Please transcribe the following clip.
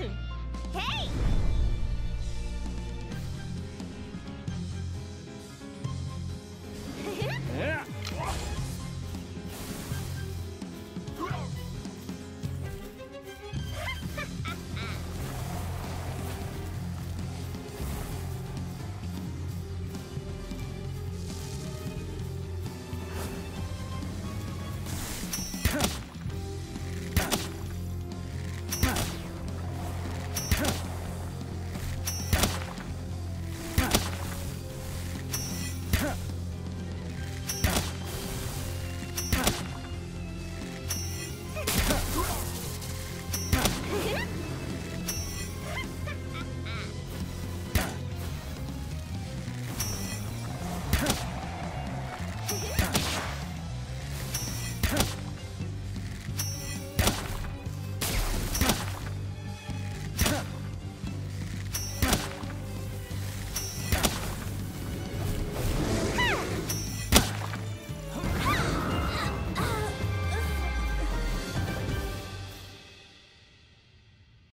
Hey! Yeah. Huh.